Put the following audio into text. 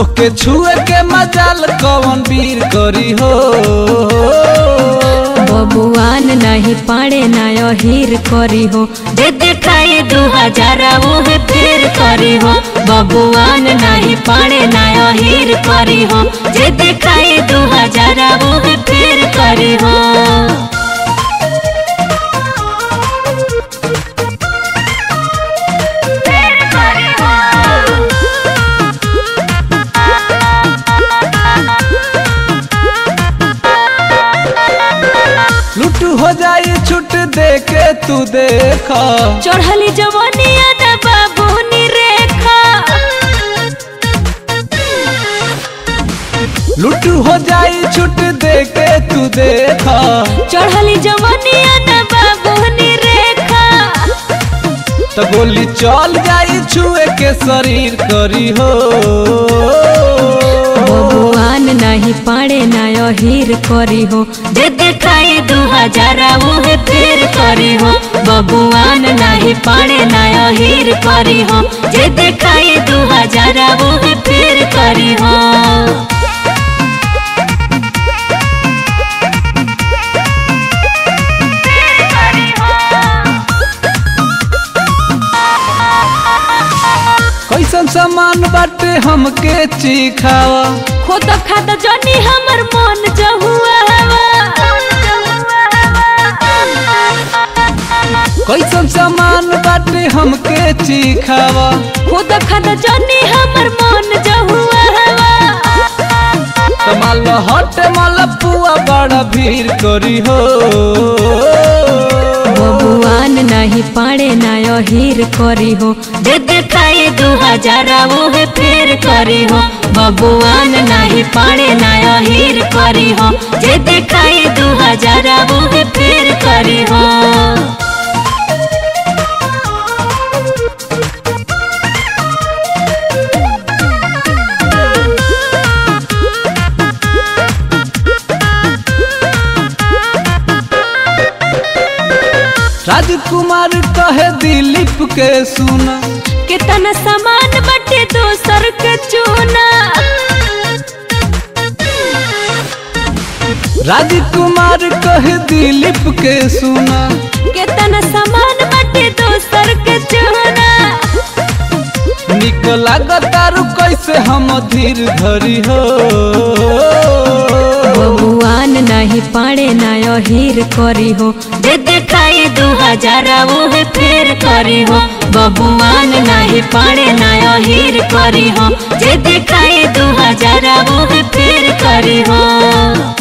तोके छुए के मजाल कौन वीर करी हो। बबुआन नहीं पाड़े ना अहिर करी हो, दे देखाई 2000 ओहे फिर करी हो। बबुआन नहीं पाड़े ना अहिर करी हो, दे देखाई 2000 ओहे फिर करी हो। हो जाई छुट दे के तू देखा, चढ़ली जवानिया ना बाबू नी रेखा। लूट हो जाई छुट दे के तू देखा, चढ़ली जवानिया ना बाबू नी रेखा। तो गोली चल जाई छुए के शरीर करी हो। बबुआन नहीं पाड़े ना अहिर करी हो, दे देखाई 2000 ओहे फिर करी हो। बबुआन नहीं पाड़े ना अहिर करी हो, दे देखाई 2000 ओहे फिर करी हो। कैसन सामान बाटे हमके चिखावा, खुद खादा जनी हमर मन जहुआ हवा। कैसन सामान बाटे हमके चिखावा, खुद खादा जनी हमर मन जहुआ हवा। तमाल हट माल पुआ बड़ा भीड़ करी हो। बबुआन नहीं पाड़े ना अहिर करी हो, दे देखाई 2000 ओहे फिर करी हो। बबुआन नहीं पाड़े ना अहिर करी हो, दे देखाई 2000 ओहे फिर करी हो। राजकुमार कहे दिलीप के सुना, कितना सामान बटे दोसर के चूना। राजकुमार कहे दिलीप के सुना, कितना सामान बटे दोसर के चूना। निकला गतारू कैसे हम धीर धरी हो। बबुआन नहीं पाड़े ना अहिर करी हो, दे देखाई 2000 ओहे फिर करी हो। बबुआन नहीं पाड़े ना अहिर करी हो, दे देखाई 2000 ओहे फिर करी हो।